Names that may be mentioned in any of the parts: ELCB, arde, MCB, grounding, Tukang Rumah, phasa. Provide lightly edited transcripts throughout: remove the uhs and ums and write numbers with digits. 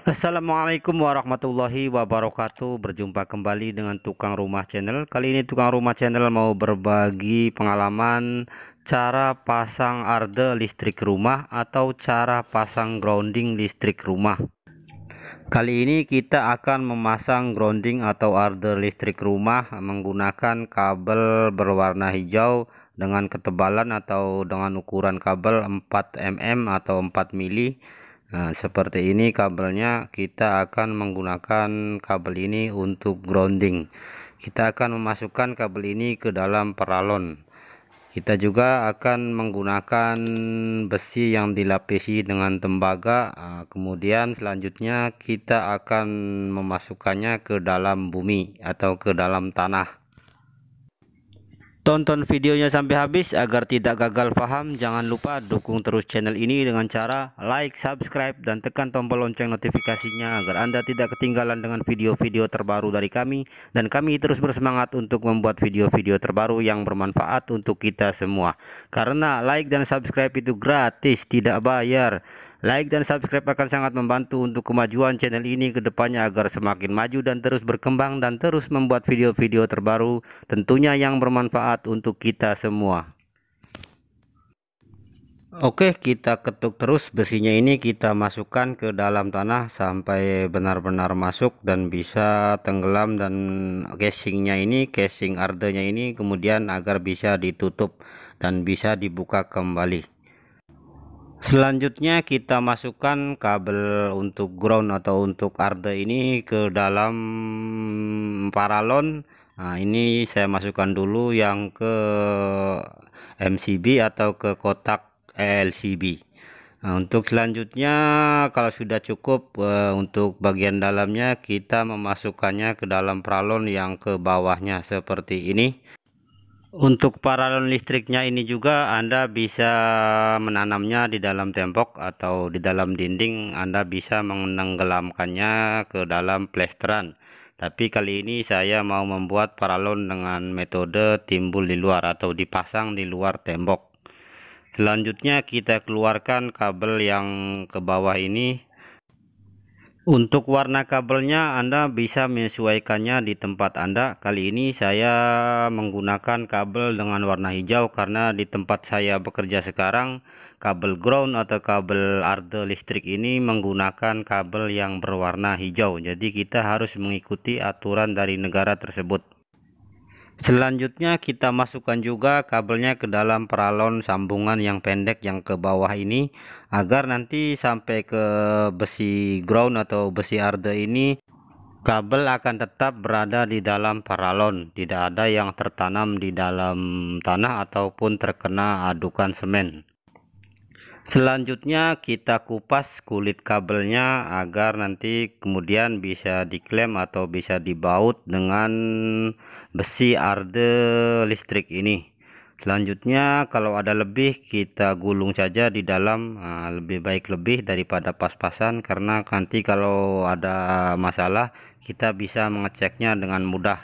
Assalamualaikum warahmatullahi wabarakatuh. Berjumpa kembali dengan Tukang Rumah Channel. Kali ini Tukang Rumah Channel mau berbagi pengalaman cara pasang arde listrik rumah atau cara pasang grounding listrik rumah. Kali ini kita akan memasang grounding atau arde listrik rumah menggunakan kabel berwarna hijau dengan ketebalan atau dengan ukuran kabel 4 mm atau 4 mili. Nah, seperti ini kabelnya. Kita akan menggunakan kabel ini untuk grounding. Kita akan memasukkan kabel ini ke dalam paralon. Kita juga akan menggunakan besi yang dilapisi dengan tembaga. Kemudian selanjutnya kita akan memasukkannya ke dalam bumi atau ke dalam tanah. Tonton videonya sampai habis agar tidak gagal paham. Jangan lupa dukung terus channel ini dengan cara like, subscribe, dan tekan tombol lonceng notifikasinya agar Anda tidak ketinggalan dengan video-video terbaru dari kami. Dan kami terus bersemangat untuk membuat video-video terbaru yang bermanfaat untuk kita semua. Karena like dan subscribe itu gratis, tidak bayar. Like dan subscribe akan sangat membantu untuk kemajuan channel ini ke depannya agar semakin maju dan terus berkembang dan terus membuat video-video terbaru tentunya yang bermanfaat untuk kita semua. Oke, kita ketuk terus besinya ini, kita masukkan ke dalam tanah sampai benar-benar masuk dan bisa tenggelam, dan casingnya ini, casing ardenya ini kemudian agar bisa ditutup dan bisa dibuka kembali. Selanjutnya kita masukkan kabel untuk ground atau untuk arde ini ke dalam paralon. Nah, ini saya masukkan dulu yang ke MCB atau ke kotak ELCB. Nah, untuk selanjutnya kalau sudah cukup untuk bagian dalamnya, kita memasukkannya ke dalam paralon yang ke bawahnya seperti ini. Untuk paralon listriknya ini juga Anda bisa menanamnya di dalam tembok atau di dalam dinding. Anda bisa menenggelamkannya ke dalam plesteran. Tapi kali ini saya mau membuat paralon dengan metode timbul di luar atau dipasang di luar tembok. Selanjutnya kita keluarkan kabel yang ke bawah ini. Untuk warna kabelnya Anda bisa menyesuaikannya di tempat Anda. Kali ini saya menggunakan kabel dengan warna hijau karena di tempat saya bekerja sekarang kabel ground atau kabel arde listrik ini menggunakan kabel yang berwarna hijau. Jadi kita harus mengikuti aturan dari negara tersebut. Selanjutnya kita masukkan juga kabelnya ke dalam paralon sambungan yang pendek yang ke bawah ini agar nanti sampai ke besi ground atau besi arde ini kabel akan tetap berada di dalam paralon, tidak ada yang tertanam di dalam tanah ataupun terkena adukan semen. Selanjutnya kita kupas kulit kabelnya agar nanti kemudian bisa diklem atau bisa dibaut dengan besi arde listrik ini. Selanjutnya kalau ada lebih kita gulung saja di dalam. Lebih baik lebih daripada pas-pasan karena nanti kalau ada masalah kita bisa mengeceknya dengan mudah.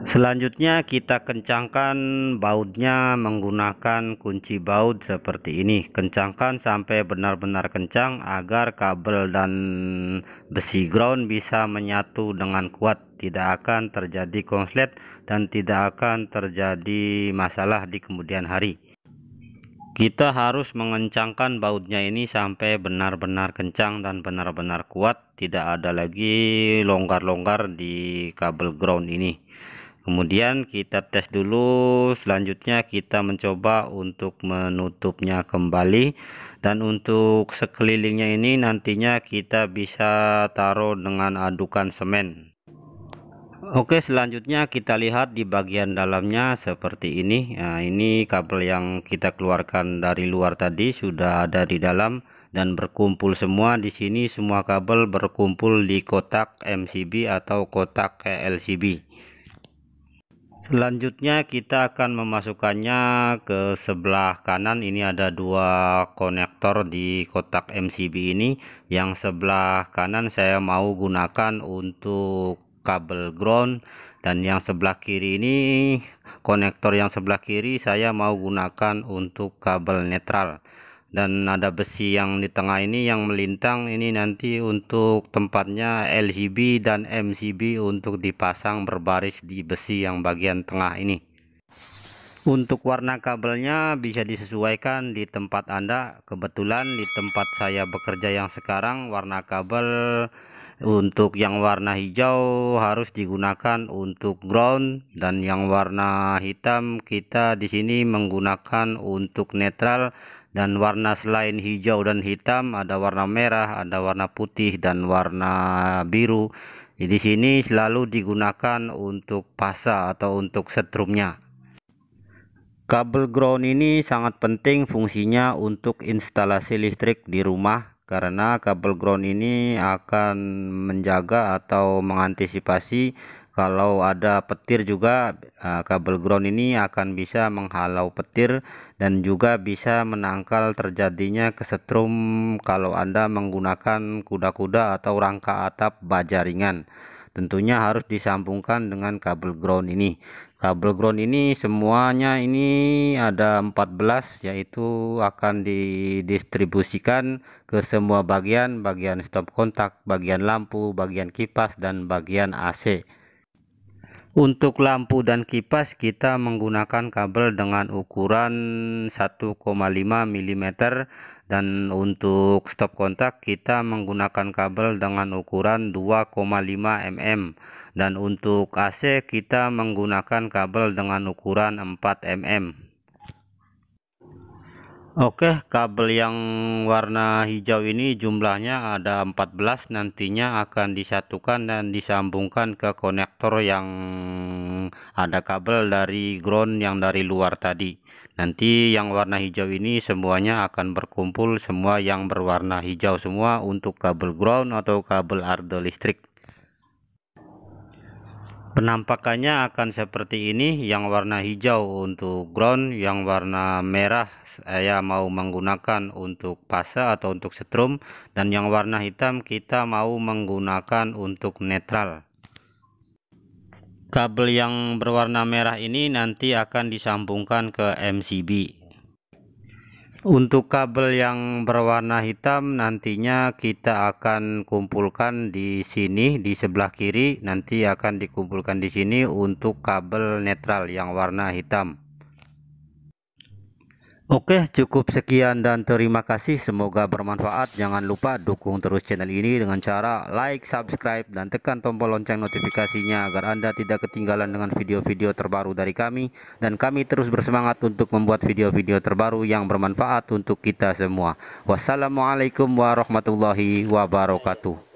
Selanjutnya kita kencangkan bautnya menggunakan kunci baut seperti ini. Kencangkan sampai benar-benar kencang agar kabel dan besi ground bisa menyatu dengan kuat. Tidak akan terjadi konslet dan tidak akan terjadi masalah di kemudian hari. Kita harus mengencangkan bautnya ini sampai benar-benar kencang dan benar-benar kuat. Tidak ada lagi longgar-longgar di kabel ground ini. Kemudian kita tes dulu, selanjutnya kita mencoba untuk menutupnya kembali. Dan untuk sekelilingnya ini nantinya kita bisa taruh dengan adukan semen. Oke, selanjutnya kita lihat di bagian dalamnya seperti ini. Nah, ini kabel yang kita keluarkan dari luar tadi sudah ada di dalam dan berkumpul semua di sini. Semua kabel berkumpul di kotak MCB atau kotak ELCB. Selanjutnya kita akan memasukkannya ke sebelah kanan. Ini ada dua konektor di kotak MCB ini. Yang sebelah kanan saya mau gunakan untuk kabel ground, dan yang sebelah kiri ini Konektor yang sebelah kiri saya mau gunakan untuk kabel netral, dan ada besi yang di tengah ini yang melintang ini nanti untuk tempatnya LCB dan MCB untuk dipasang berbaris di besi yang bagian tengah ini. Untuk warna kabelnya bisa disesuaikan di tempat Anda. Kebetulan di tempat saya bekerja yang sekarang warna kabel untuk yang warna hijau harus digunakan untuk ground, dan yang warna hitam kita di sini menggunakan untuk netral. Dan warna selain hijau dan hitam ada warna merah, ada warna putih, dan warna biru. Di sini selalu digunakan untuk pasa atau untuk setrumnya. Kabel ground ini sangat penting fungsinya untuk instalasi listrik di rumah, karena kabel ground ini akan menjaga atau mengantisipasi kalau ada petir juga. Kabel ground ini akan bisa menghalau petir dan juga bisa menangkal terjadinya kesetrum kalau Anda menggunakan kuda-kuda atau rangka atap baja ringan. Tentunya harus disambungkan dengan kabel ground ini. Kabel ground ini semuanya ini ada 14, yaitu akan didistribusikan ke semua bagian, bagian stop kontak, bagian lampu, bagian kipas, dan bagian AC. Untuk lampu dan kipas kita menggunakan kabel dengan ukuran 1,5 mm, dan untuk stop kontak kita menggunakan kabel dengan ukuran 2,5 mm, dan untuk AC kita menggunakan kabel dengan ukuran 4 mm. Oke, kabel yang warna hijau ini jumlahnya ada 14, nantinya akan disatukan dan disambungkan ke konektor yang ada kabel dari ground yang dari luar tadi. Nanti yang warna hijau ini semuanya akan berkumpul, semua yang berwarna hijau semua untuk kabel ground atau kabel ardo listrik. Penampakannya akan seperti ini, yang warna hijau untuk ground, yang warna merah saya mau menggunakan untuk pasa atau untuk setrum, dan yang warna hitam kita mau menggunakan untuk netral. Kabel yang berwarna merah ini nanti akan disambungkan ke MCB. Untuk kabel yang berwarna hitam nantinya kita akan kumpulkan di sini, di sebelah kiri nanti akan dikumpulkan di sini untuk kabel netral yang warna hitam. Oke, cukup sekian dan terima kasih, semoga bermanfaat. Jangan lupa dukung terus channel ini dengan cara like, subscribe, dan tekan tombol lonceng notifikasinya agar Anda tidak ketinggalan dengan video-video terbaru dari kami, dan kami terus bersemangat untuk membuat video-video terbaru yang bermanfaat untuk kita semua. Wassalamualaikum warahmatullahi wabarakatuh.